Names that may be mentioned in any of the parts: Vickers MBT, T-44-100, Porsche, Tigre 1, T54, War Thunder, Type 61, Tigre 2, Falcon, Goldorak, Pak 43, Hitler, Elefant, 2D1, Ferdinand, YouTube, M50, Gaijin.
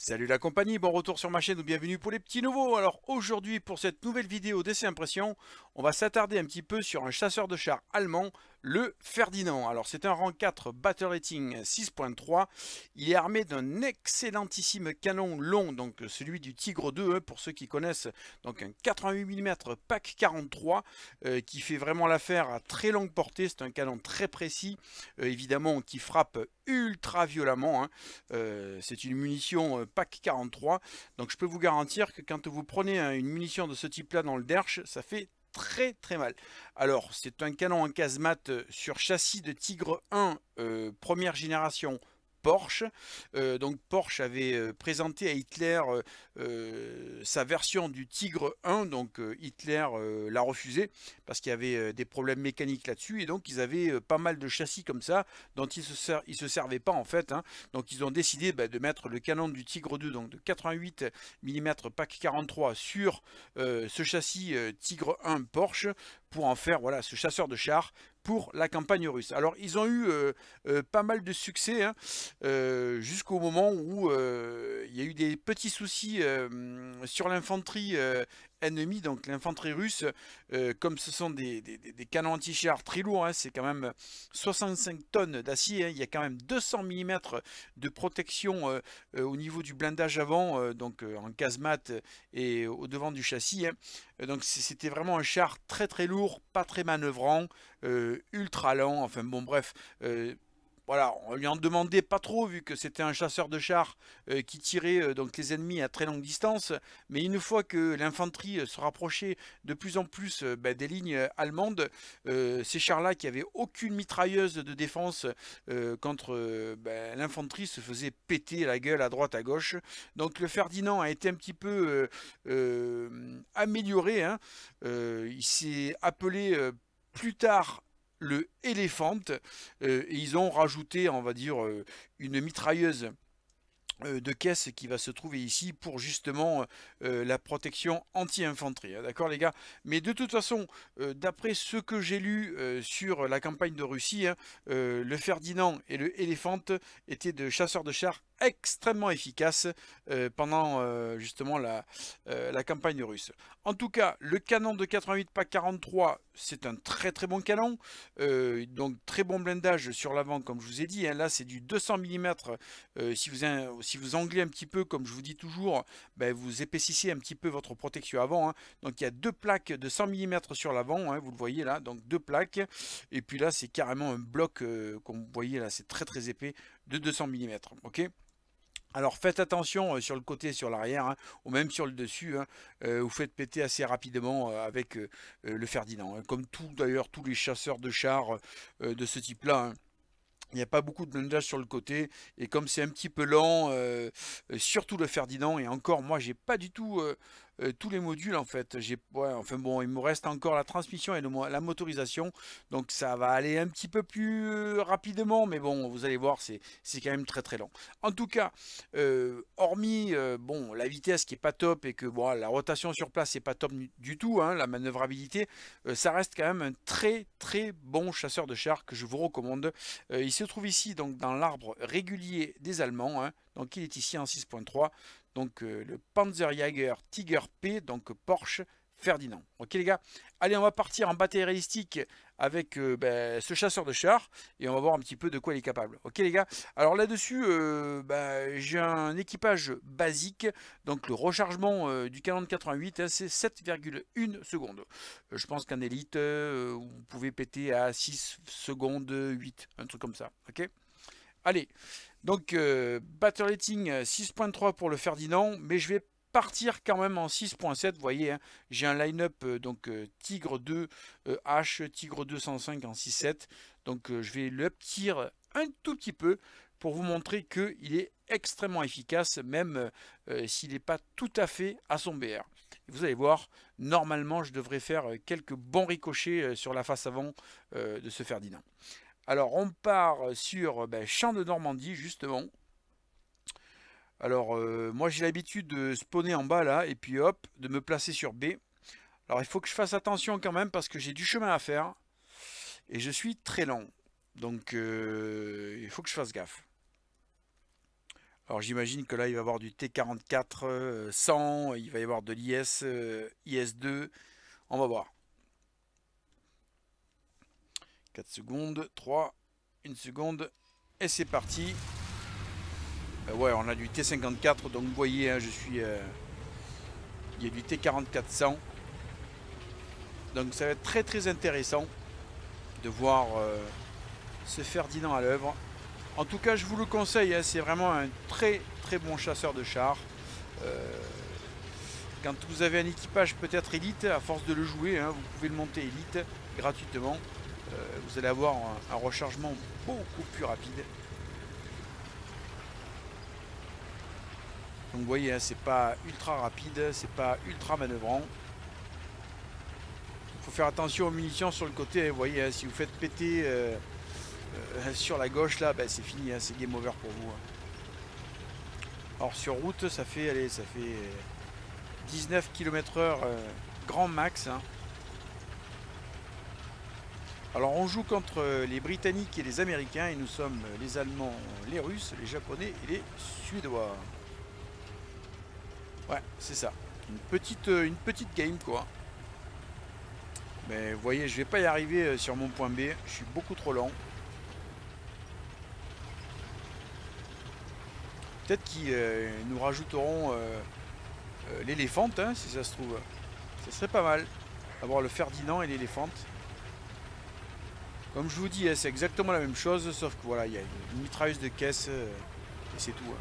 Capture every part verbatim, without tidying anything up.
Salut la compagnie, bon retour sur ma chaîne ou bienvenue pour les petits nouveaux. Alors aujourd'hui pour cette nouvelle vidéo d'essai impression, on va s'attarder un petit peu sur un chasseur de chars allemand, le Ferdinand. Alors c'est un rang quatre Battle Rating six point trois, il est armé d'un excellentissime canon long, donc celui du Tigre deux pour ceux qui connaissent, donc un quatre-vingt-huit millimètres Pak quarante-trois euh, qui fait vraiment l'affaire à très longue portée. C'est un canon très précis, euh, évidemment qui frappe ultra violemment, hein. euh, c'est une munition euh, Pak quarante-trois, donc je peux vous garantir que quand vous prenez hein, une munition de ce type là dans le derche, ça fait très très mal. Alors c'est un canon en casemate sur châssis de Tigre un euh, première génération Porsche. Euh, donc Porsche avait présenté à Hitler euh, sa version du Tigre un, donc euh, Hitler euh, l'a refusé parce qu'il y avait euh, des problèmes mécaniques là-dessus, et donc ils avaient euh, pas mal de châssis comme ça dont ils se, ser ils se servaient pas en fait, hein. Donc ils ont décidé bah, de mettre le canon du Tigre deux, donc de quatre-vingt-huit millimètres Pak quarante-trois sur euh, ce châssis euh, Tigre un Porsche pour en faire voilà ce chasseur de chars pour la campagne russe. Alors ils ont eu euh, euh, pas mal de succès hein, euh, jusqu'au moment où euh, il y a eu des petits soucis euh, sur l'infanterie euh, ennemie, donc l'infanterie russe. Euh, comme ce sont des, des, des canons anti-chars très lourds, hein, c'est quand même soixante-cinq tonnes d'acier, hein, il y a quand même deux cents millimètres de protection euh, euh, au niveau du blindage avant, euh, donc euh, en casemate et au devant du châssis, hein. Donc c'était vraiment un char très très lourd, pas très manœuvrant, euh, ultra lent, enfin bon bref, euh, voilà, on lui en demandait pas trop vu que c'était un chasseur de chars euh, qui tirait euh, donc les ennemis à très longue distance. Mais une fois que l'infanterie se rapprochait de plus en plus euh, bah, des lignes allemandes, euh, ces chars-là qui n'avaient aucune mitrailleuse de défense euh, contre euh, bah, l'infanterie se faisaient péter la gueule à droite à gauche. Donc le Ferdinand a été un petit peu euh, euh, amélioré, hein. Euh, il s'est appelé euh, plus tard le Elefant, euh, et ils ont rajouté, on va dire, euh, une mitrailleuse euh, de caisse qui va se trouver ici pour justement euh, la protection anti-infanterie, hein, d'accord les gars. Mais de toute façon, euh, d'après ce que j'ai lu euh, sur la campagne de Russie, hein, euh, le Ferdinand et le Elefant étaient de chasseurs de chars extrêmement efficace euh, pendant euh, justement la, euh, la campagne russe. En tout cas, le canon de quatre-vingt-huit Pak quarante-trois, c'est un très très bon canon, euh, donc très bon blindage sur l'avant comme je vous ai dit, hein. Là c'est du deux cents millimètres, euh, si, vous, si vous anglez un petit peu comme je vous dis toujours, ben, vous épaississez un petit peu votre protection avant, hein. Donc il y a deux plaques de cent millimètres sur l'avant, hein, vous le voyez là, donc deux plaques, et puis là c'est carrément un bloc, euh, comme vous voyez là, c'est très très épais, de deux cents millimètres, ok. Alors faites attention sur le côté, sur l'arrière, hein, ou même sur le dessus, hein, euh, vous faites péter assez rapidement euh, avec euh, le Ferdinand, hein, comme tout d'ailleurs tous les chasseurs de chars euh, de ce type-là, hein. Il n'y a pas beaucoup de blindage sur le côté, et comme c'est un petit peu lent, euh, surtout le Ferdinand, et encore moi j'ai pas du tout euh, euh, tous les modules en fait, j'ai ouais, enfin bon il me reste encore la transmission et le, la motorisation, donc ça va aller un petit peu plus euh, rapidement, mais bon vous allez voir c'est quand même très très lent. En tout cas, euh, hormis euh, bon la vitesse qui est pas top et que bon, la rotation sur place c'est pas top du tout, hein, la manœuvrabilité, euh, ça reste quand même un très très bon chasseur de chars que je vous recommande. Euh, il se trouve ici donc dans l'arbre régulier des Allemands, hein, donc il est ici en six point trois, donc euh, le Panzerjäger Tiger P, donc Porsche Ferdinand. Ok les gars, allez on va partir en bataille réalistique avec euh, ben, ce chasseur de chars et on va voir un petit peu de quoi il est capable. Ok les gars, alors là dessus euh, ben, j'ai un équipage basique, donc le rechargement euh, du canon de quatre-vingt-huit, hein, c'est sept virgule une secondes. Euh, je pense qu'en élite euh, vous pouvez péter à six secondes huit, un truc comme ça, ok. Allez, donc euh, battle rating six point trois pour le Ferdinand, mais je vais partir quand même en six point sept, vous voyez, hein, j'ai un line-up euh, donc euh, Tigre deux euh, H, Tigre deux cent cinq en six point sept, donc euh, je vais le tirer un tout petit peu pour vous montrer qu'il est extrêmement efficace, même euh, s'il n'est pas tout à fait à son B R. Vous allez voir, normalement je devrais faire quelques bons ricochets euh, sur la face avant euh, de ce Ferdinand. Alors on part sur ben, Champ de Normandie justement. Alors, euh, moi j'ai l'habitude de spawner en bas là, et puis hop, de me placer sur B. Alors il faut que je fasse attention quand même, parce que j'ai du chemin à faire, et je suis très lent. Donc, euh, il faut que je fasse gaffe. Alors j'imagine que là il va y avoir du T quarante-quatre cent, il va y avoir de l'I S, euh, I S deux, on va voir. quatre secondes, trois, une seconde, et c'est parti. Euh, ouais, on a du T cinquante-quatre, donc vous voyez, hein, je suis... Euh, il y a du T quarante-quatre cent. Donc ça va être très très intéressant de voir euh, ce Ferdinand à l'œuvre. En tout cas, je vous le conseille, hein, c'est vraiment un très très bon chasseur de chars. Euh, quand vous avez un équipage peut-être élite, à force de le jouer, hein, vous pouvez le monter élite gratuitement. Euh, vous allez avoir un, un rechargement beaucoup plus rapide. Donc vous voyez, hein, c'est pas ultra rapide, c'est pas ultra manœuvrant. Il faut faire attention aux munitions sur le côté, hein, vous voyez, hein, si vous faites péter... Euh, Euh, sur la gauche là, bah, c'est fini, hein, c'est game over pour vous. Hein. Alors sur route, ça fait, allez, ça fait dix-neuf kilomètres heure euh, grand max. Hein. Alors on joue contre les Britanniques et les Américains, et nous sommes les Allemands, les Russes, les Japonais et les Suédois. Ouais, c'est ça. Une petite, une petite game quoi. Mais vous voyez, je vais pas y arriver sur mon point B, je suis beaucoup trop lent. Peut-être qu'ils euh, nous rajouteront euh, euh, l'Elefant, hein, si ça se trouve. Ça serait pas mal, avoir le Ferdinand et l'Elefant. Comme je vous dis, hein, c'est exactement la même chose, sauf que voilà, il y a une mitrailleuse de caisse euh, et c'est tout. Hein.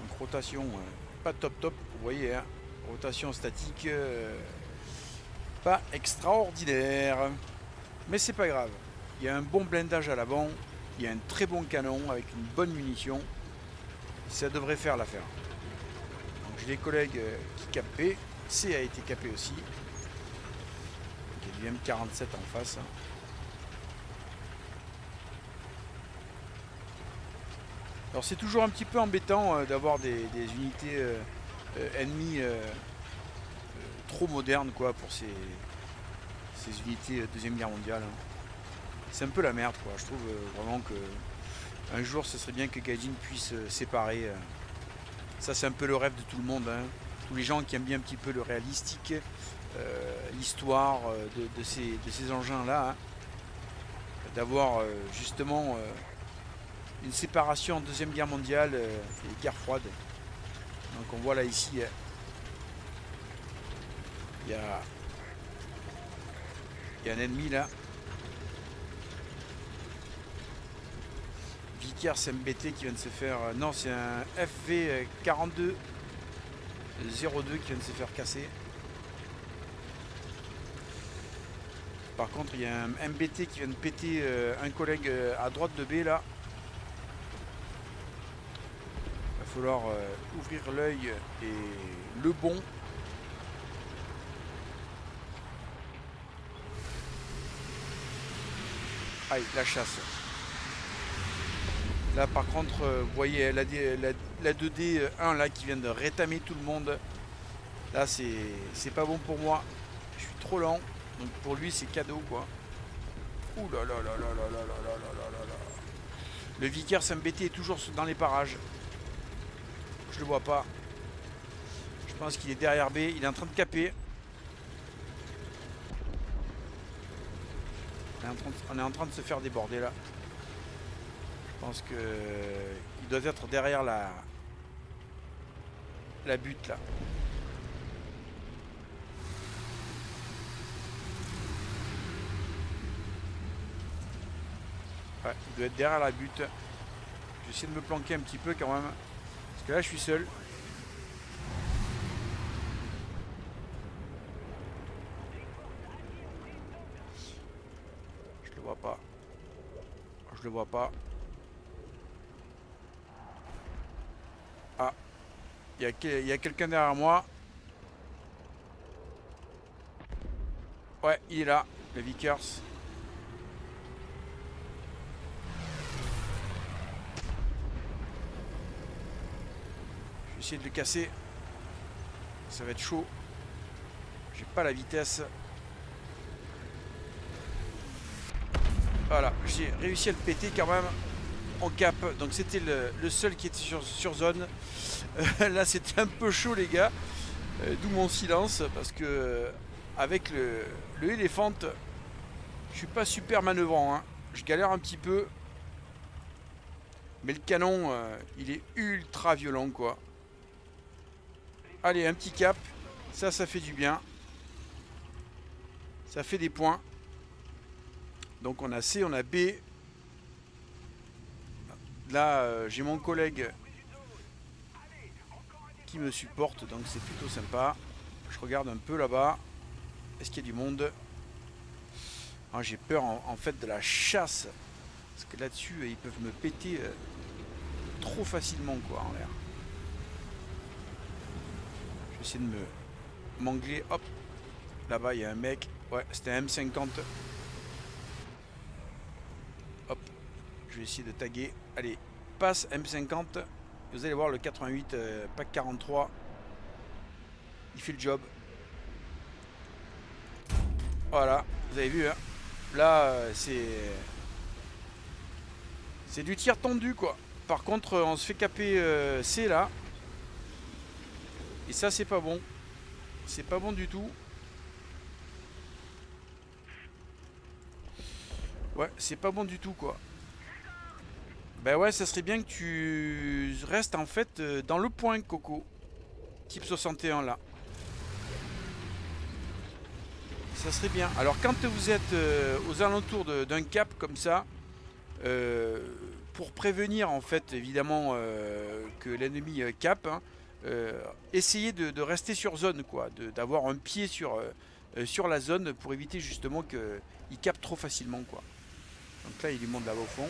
Donc rotation, euh, pas top top, vous voyez, hein, rotation statique, euh, pas extraordinaire. Mais c'est pas grave, il y a un bon blindage à l'avant. Il y a un très bon canon avec une bonne munition. Ça devrait faire l'affaire. J'ai des collègues qui capaient. C a été capé aussi. Il y a du M quarante-sept en face. Alors c'est toujours un petit peu embêtant d'avoir des, des unités ennemies trop modernes quoi pour ces, ces unités Deuxième Guerre mondiale. C'est un peu la merde quoi, je trouve vraiment que un jour ce serait bien que Gaijin puisse séparer. Ça c'est un peu le rêve de tout le monde, hein. Tous les gens qui aiment bien un petit peu le réalistique, euh, l'histoire de, de, ces, de ces engins là, hein. D'avoir euh, justement euh, une séparation en Deuxième Guerre mondiale euh, et guerre froide. Donc on voit là ici, il hein, y, a, y a un ennemi là. Vickers M B T qui vient de se faire... Non, c'est un F V quarante-deux zéro deux qui vient de se faire casser. Par contre, il y a un M B T qui vient de péter un collègue à droite de B là. Il va falloir ouvrir l'œil et le bon. Aïe, la chasse. Là par contre, vous voyez la, la, la deux D un là qui vient de rétamer tout le monde. Là c'est pas bon pour moi. Je suis trop lent. Donc pour lui c'est cadeau quoi. Ouh là là là là là là là là là là. Le Vickers M B T est toujours dans les parages. Je le vois pas. Je pense qu'il est derrière B. Il est en train de caper. On est en train de, on est en train de se faire déborder là. Je pense que euh, il doit être derrière la la butte là. Ouais, il doit être derrière la butte. Je vais essayer de me planquer un petit peu quand même. Parce que là je suis seul. Je le vois pas. Je le vois pas. Ah, il y a, a quelqu'un derrière moi. Ouais, il est là, le Vickers. Je vais essayer de le casser. Ça va être chaud. J'ai pas la vitesse. Voilà, j'ai réussi à le péter quand même. en cap. Donc c'était le, le seul qui était sur, sur zone. Euh, là c'était un peu chaud les gars. Euh, D'où mon silence parce que euh, avec le, le Elefant, je suis pas super manœuvrant. Hein. Je galère un petit peu. Mais le canon, euh, il est ultra violent quoi. Allez, un petit cap. Ça, ça fait du bien. Ça fait des points. Donc on a C, on a B. Là, euh, j'ai mon collègue qui me supporte, donc c'est plutôt sympa. Je regarde un peu là-bas. Est-ce qu'il y a du monde? Ah, j'ai peur en, en fait de la chasse. Parce que là-dessus, ils peuvent me péter euh, trop facilement quoi en l'air. Je vais essayer de me m'angler. Hop, là-bas, il y a un mec. Ouais, c'était un M cinquante. Je vais essayer de taguer. Allez, passe M cinquante. Vous allez voir le quatre-vingt-huit euh, Pak quarante-trois. Il fait le job. Voilà, vous avez vu. Hein, là, euh, c'est c'est du tir tendu quoi. Par contre, on se fait caper euh, C là. Et ça, c'est pas bon. C'est pas bon du tout. Ouais, c'est pas bon du tout quoi. Ben ouais, ça serait bien que tu restes en fait dans le point, Coco. Type soixante et un, là. Ça serait bien. Alors, quand vous êtes euh, aux alentours d'un cap comme ça, euh, pour prévenir, en fait, évidemment, euh, que l'ennemi cap, hein, euh, essayez de, de rester sur zone, quoi. D'avoir un pied sur, euh, sur la zone pour éviter, justement, qu'il capte trop facilement, quoi. Donc là, il lui monte là-bas au fond.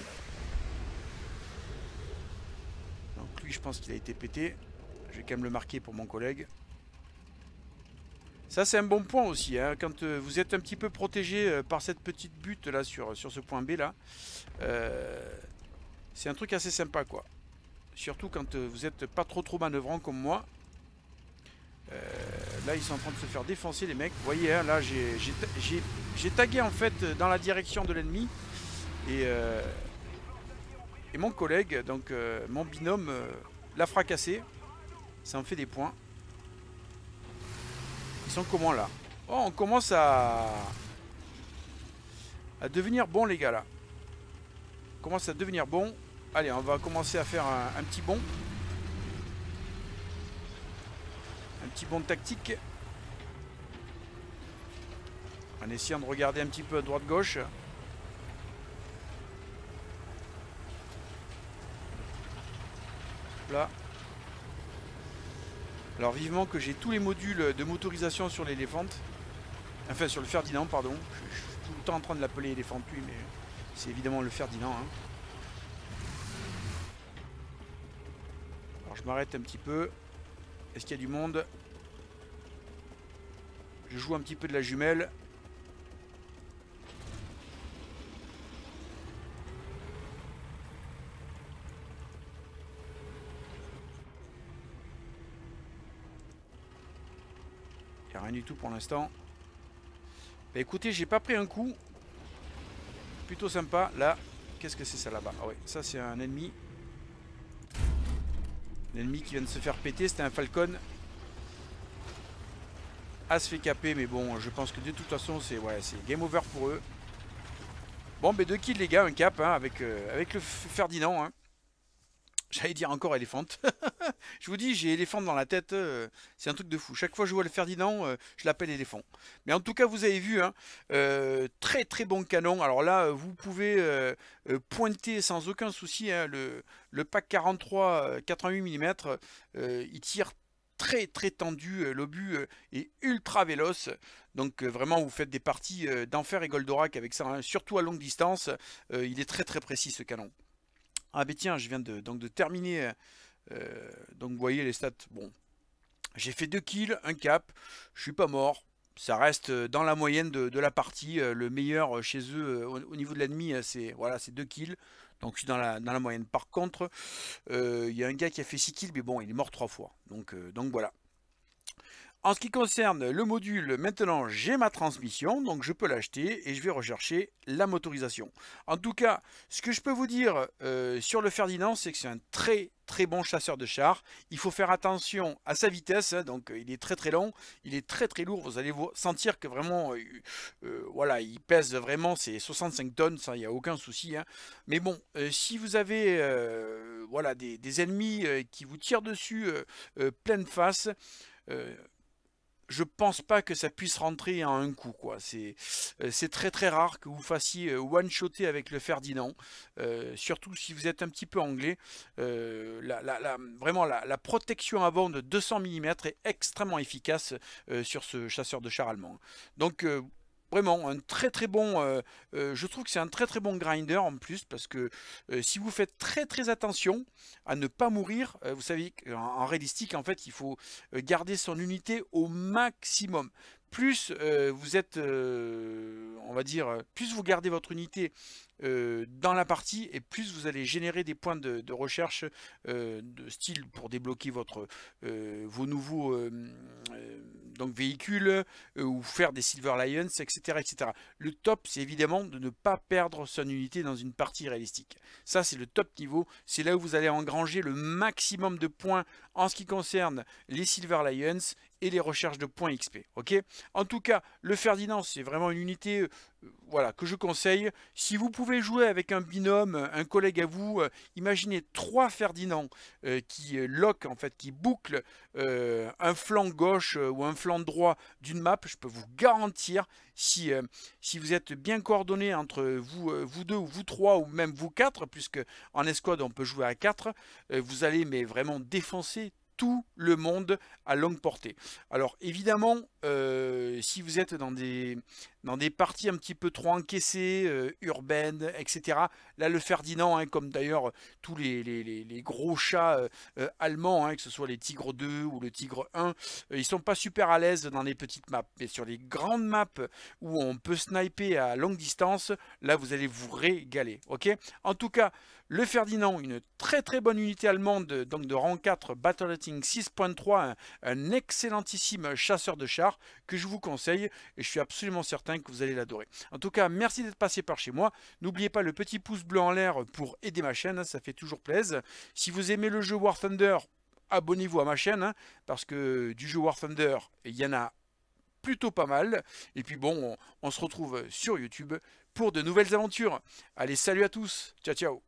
Je pense qu'il a été pété. Je vais quand même le marquer pour mon collègue. Ça c'est un bon point aussi hein. Quand euh, vous êtes un petit peu protégé euh, par cette petite butte là sur, sur ce point B là, euh, c'est un truc assez sympa quoi. Surtout quand euh, vous êtes pas trop trop manœuvrant comme moi. euh, Là ils sont en train de se faire défoncer les mecs. Vous voyez hein, là j'ai tagué en fait dans la direction de l'ennemi. Et euh, Et mon collègue, donc euh, mon binôme, euh, l'a fracassé. Ça en fait des points. Ils sont comment là? Oh, on commence à... à devenir bon les gars là. On commence à devenir bon. Allez, on va commencer à faire un, un petit bond. Un petit bond tactique. En essayant de regarder un petit peu à droite-gauche. Là. Alors vivement que j'ai tous les modules de motorisation sur l'Elefant, enfin sur le Ferdinand pardon, je, je suis tout le temps en train de l'appeler Elefant lui mais c'est évidemment le Ferdinand hein. Alors je m'arrête un petit peu, est-ce qu'il y a du monde? Je joue un petit peu de la jumelle. Rien du tout pour l'instant. Bah écoutez, j'ai pas pris un coup. Plutôt sympa. Là, qu'est-ce que c'est ça là-bas? Ah ouais, ça c'est un ennemi. L'ennemi qui vient de se faire péter, c'était un Falcon. Ah, se fait caper, mais bon, je pense que de toute façon, c'est ouais, c'est game over pour eux. Bon, bah deux kills les gars, un cap hein, avec, euh, avec le Ferdinand. Hein. J'allais dire encore Elefant. Je vous dis, j'ai Elefant dans la tête. Euh, c'est un truc de fou. Chaque fois que je vois le Ferdinand, euh, je l'appelle Elefant. Mais en tout cas, vous avez vu. Hein, euh, très très bon canon. Alors là, vous pouvez euh, pointer sans aucun souci. Hein, le, le Pak quarante-trois euh, quatre-vingt-huit millimètres. Euh, il tire très très tendu. L'obus est ultra véloce. Donc euh, vraiment, vous faites des parties euh, d'enfer et Goldorak avec ça. Hein, surtout à longue distance. Euh, il est très très précis ce canon. Ah ben tiens, je viens de, donc de terminer, euh, donc vous voyez les stats, bon, j'ai fait deux kills, un cap, je suis pas mort, ça reste dans la moyenne de, de la partie, le meilleur chez eux au, au niveau de l'ennemi c'est voilà, c'est deux kills, donc je suis dans la, dans la moyenne. Par contre, il euh, y a un gars qui a fait six kills, mais bon, il est mort trois fois, donc, euh, donc voilà. En ce qui concerne le module, maintenant j'ai ma transmission, donc je peux l'acheter et je vais rechercher la motorisation. En tout cas, ce que je peux vous dire euh, sur le Ferdinand, c'est que c'est un très très bon chasseur de char. Il faut faire attention à sa vitesse, hein, donc il est très très long, il est très très lourd. Vous allez vous sentir que vraiment, euh, euh, voilà, il pèse vraiment ses soixante-cinq tonnes, ça il n'y a aucun souci. Hein. Mais bon, euh, si vous avez euh, voilà, des, des ennemis euh, qui vous tirent dessus euh, euh, pleine face, euh, je pense pas que ça puisse rentrer en un coup, quoi. C'est euh, très très rare que vous fassiez one-shotter avec le Ferdinand, euh, surtout si vous êtes un petit peu anglais. Euh, la, la, la, vraiment, la, la protection avant de deux cents millimètres est extrêmement efficace euh, sur ce chasseur de char allemand. Donc, euh, vraiment, un très très bon, euh, euh, je trouve que c'est un très très bon grinder en plus, parce que euh, si vous faites très très attention à ne pas mourir, euh, vous savez qu'en en réalistique, en fait, il faut garder son unité au maximum. Plus euh, vous êtes, euh, on va dire, plus vous gardez votre unité euh, dans la partie, et plus vous allez générer des points de, de recherche euh, de style pour débloquer votre, euh, vos nouveaux euh, euh, donc véhicules, euh, ou faire des Silver Lions, et cetera, et cetera. Le top, c'est évidemment de ne pas perdre son unité dans une partie réalistique. Ça, c'est le top niveau. C'est là où vous allez engranger le maximum de points en ce qui concerne les Silver Lions et les recherches de points X P, ok. En tout cas, le Ferdinand, c'est vraiment une unité euh, voilà, que je conseille. Si vous pouvez jouer avec un binôme, un collègue à vous, euh, imaginez trois Ferdinands euh, qui euh, lock, en fait, qui bouclent euh, un flanc gauche euh, ou un flanc droit d'une map. Je peux vous garantir, si, euh, si vous êtes bien coordonnés entre vous, euh, vous deux ou vous trois ou même vous quatre, puisque en escouade on peut jouer à quatre, euh, vous allez mais vraiment défoncer tout le monde à longue portée. Alors évidemment, euh, si vous êtes dans des, dans des parties un petit peu trop encaissées, euh, urbaines, et cetera, là le Ferdinand, hein, comme d'ailleurs tous les, les, les, les gros chats euh, allemands, hein, que ce soit les Tigre deux ou le Tigre un, euh, ils sont pas super à l'aise dans les petites maps. Mais sur les grandes maps où on peut sniper à longue distance, là vous allez vous régaler. Ok. En tout cas, le Ferdinand, une très très bonne unité allemande, donc de rang quatre, Battle Rating six point trois, un, un excellentissime chasseur de char que je vous conseille, et je suis absolument certain que vous allez l'adorer. En tout cas, merci d'être passé par chez moi. N'oubliez pas le petit pouce bleu en l'air pour aider ma chaîne, ça fait toujours plaisir. Si vous aimez le jeu War Thunder, abonnez-vous à ma chaîne, hein, parce que du jeu War Thunder, il y en a plutôt pas mal. Et puis bon, on, on se retrouve sur YouTube pour de nouvelles aventures. Allez, salut à tous, ciao ciao.